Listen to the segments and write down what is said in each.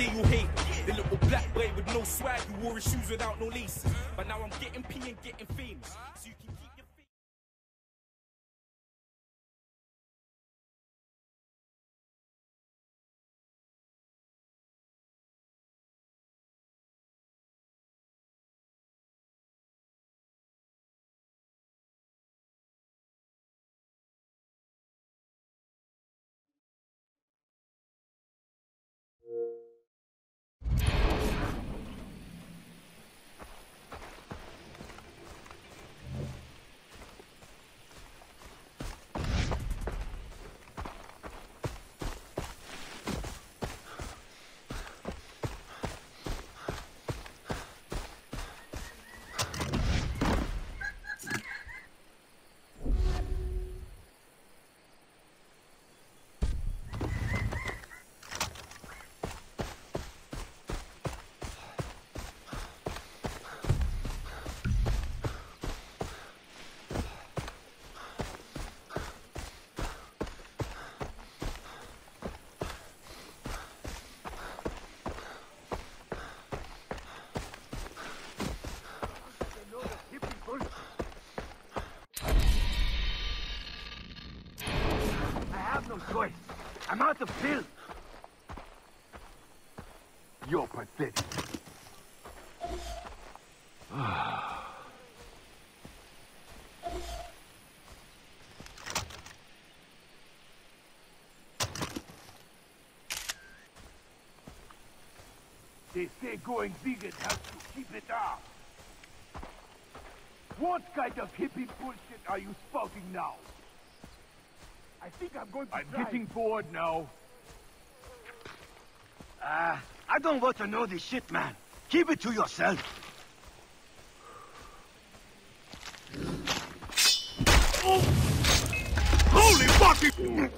day you hate. The little black boy with no swag who wore his shoes without no laces. But now I'm getting P and getting famous. So you can keep your face. Choice. I'm out of pills. You're pathetic. They say going vegan helps you keep it up. What kind of hippie bullshit are you spouting now? I think I'm going to getting bored now. I don't want to know this shit, man. Keep it to yourself. Oh. Holy fucking...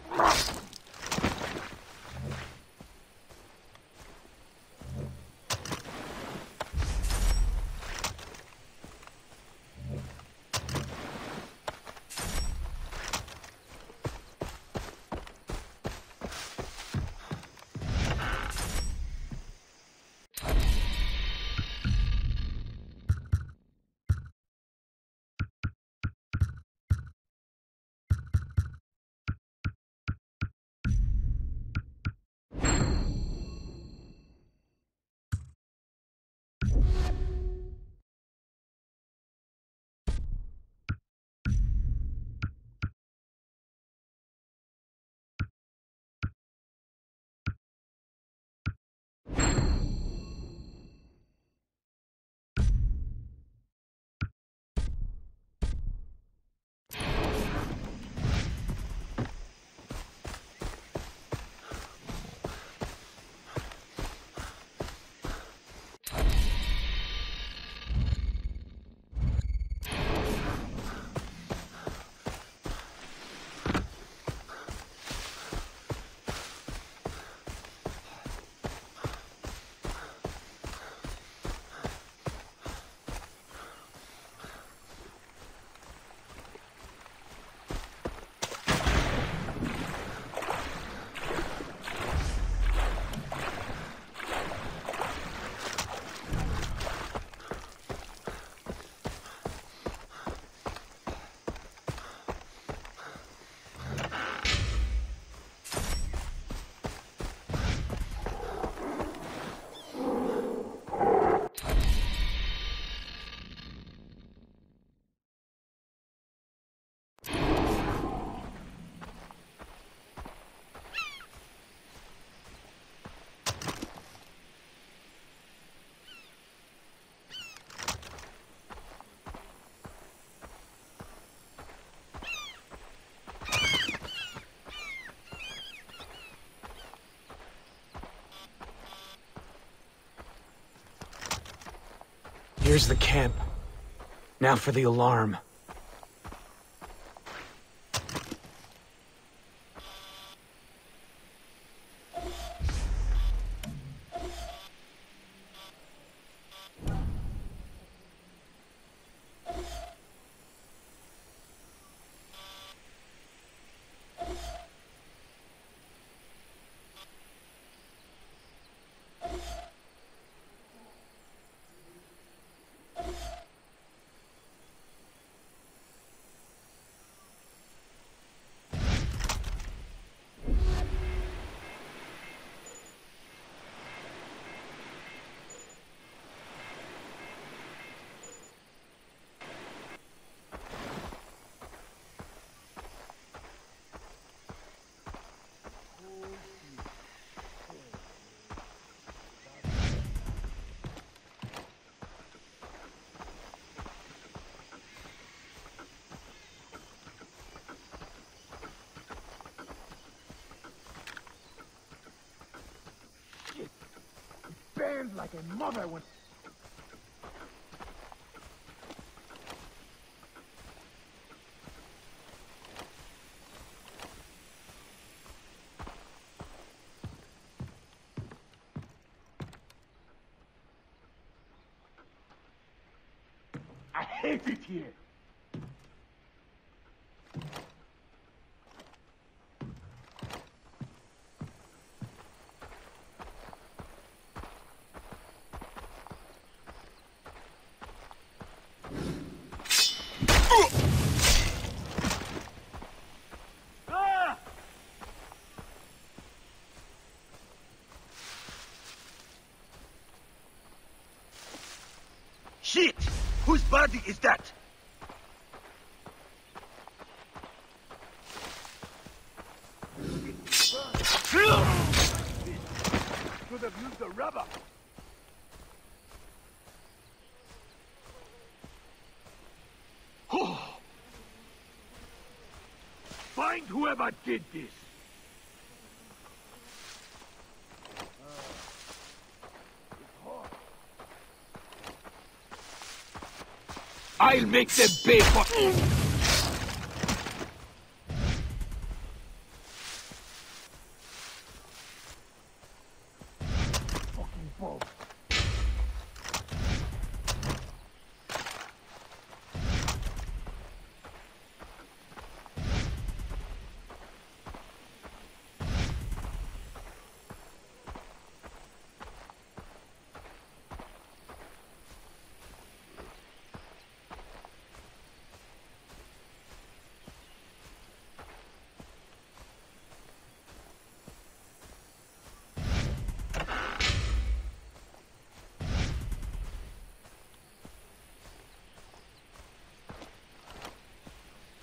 Here's the camp. Now for the alarm. sends like a mother when... I hate it here! Shit! Whose body is that? Could have used the rubber. Oh. Find whoever did this. I'll make them pay for it. Fucking ball.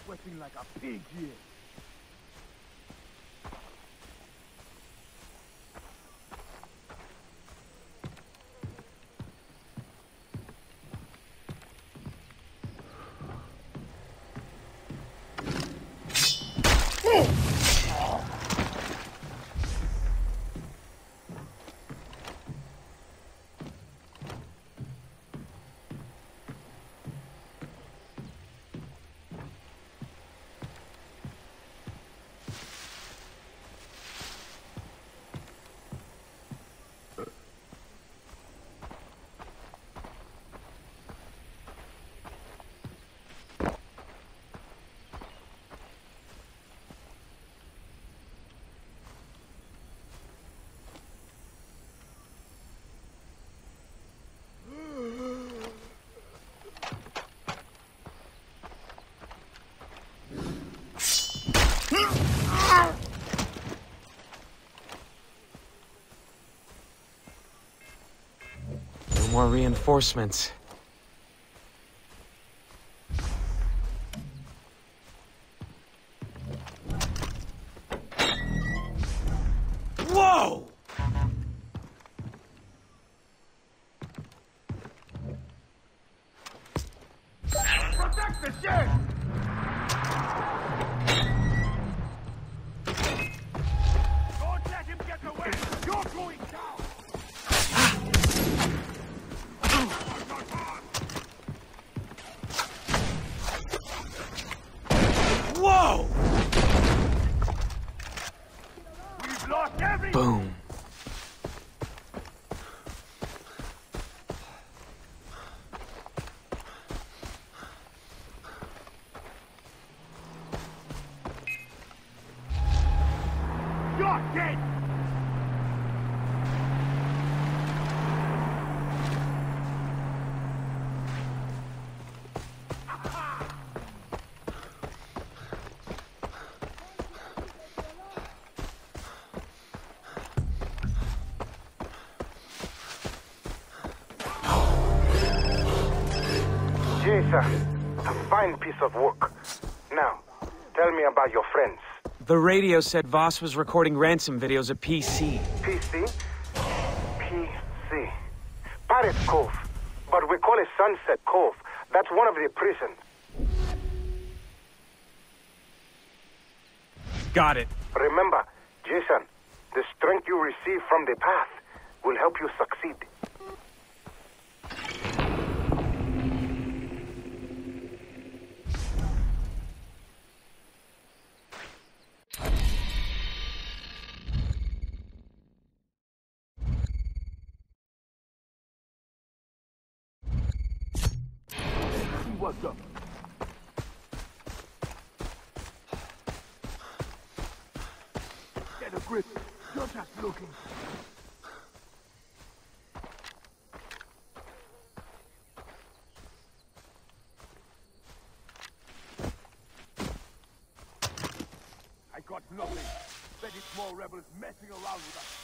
Sweating like a pig here. More reinforcements. Whoa! Protect the ship! Don't let him get away! You're going down! Boom. You're dead. Jason, a fine piece of work. Now, tell me about your friends. The radio said Voss was recording ransom videos at PC. PC? PC. Parrot Cove. But we call it Sunset Cove. That's one of the prisons. Got it. Remember, Jason, the strength you receive from the path will help you succeed. let's go. Get a grip. You're just looking. I got nothing. Betty Small Rebel is messing around with us.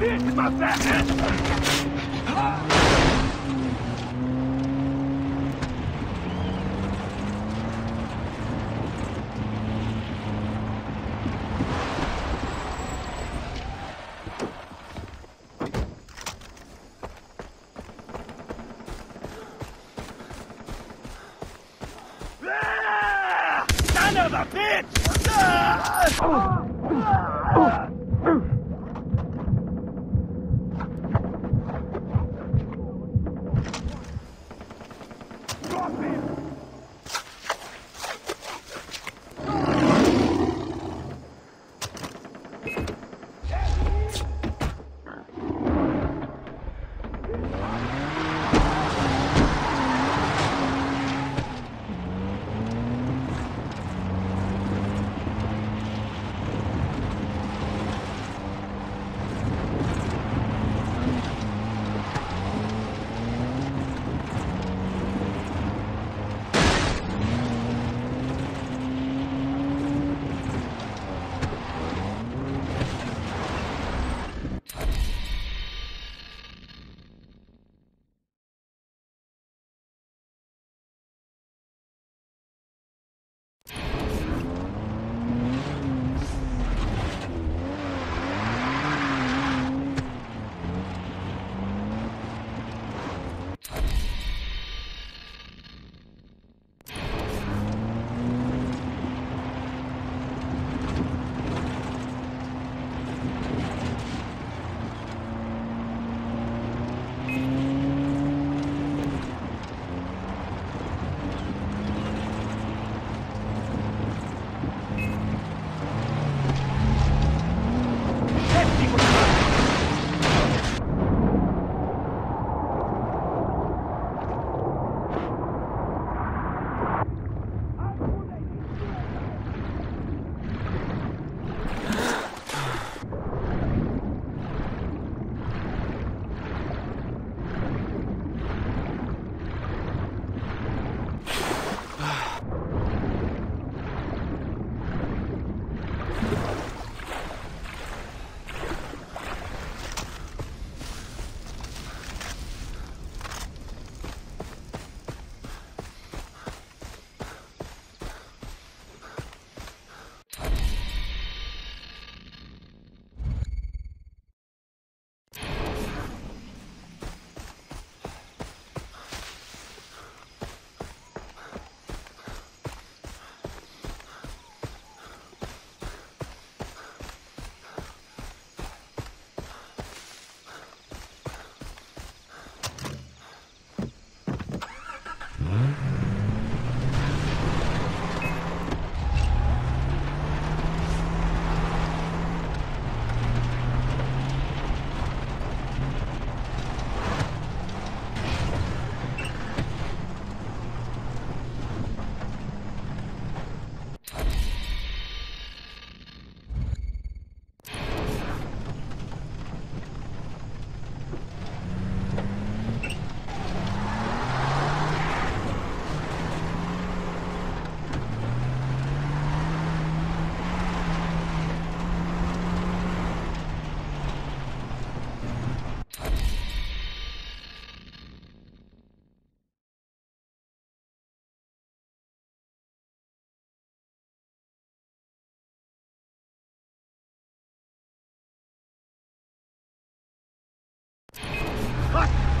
It's my back! of a bitch!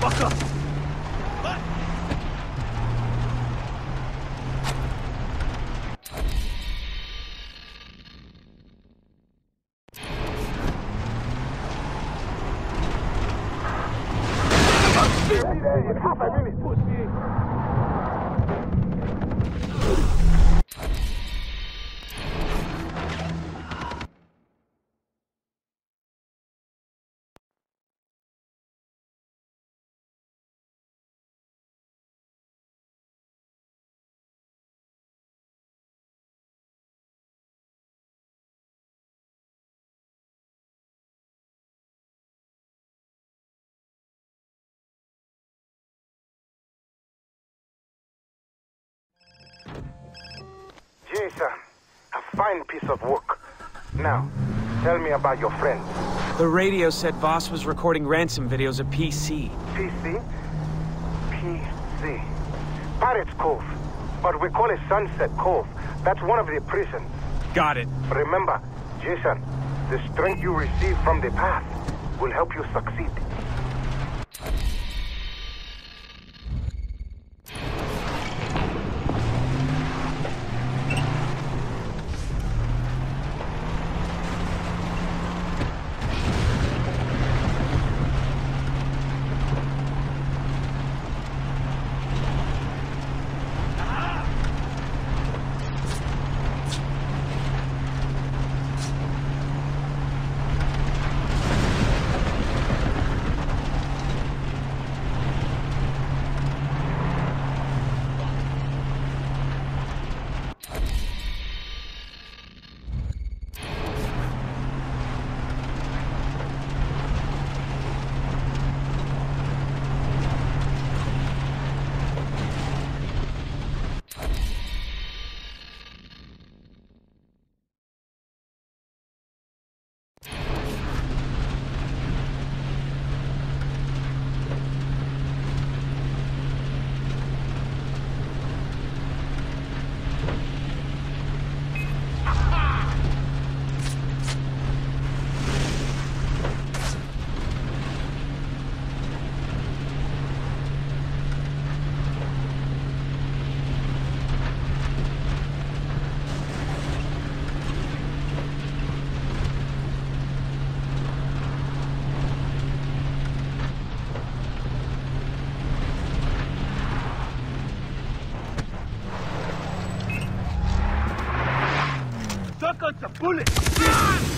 Fuck up! Jason, a fine piece of work. Now, tell me about your friend. The radio said Voss was recording ransom videos at PC. PC? PC. Pirates Cove. But we call it Sunset Cove. That's one of the prisons. Got it. Remember, Jason, the strength you receive from the path will help you succeed. such a bullet!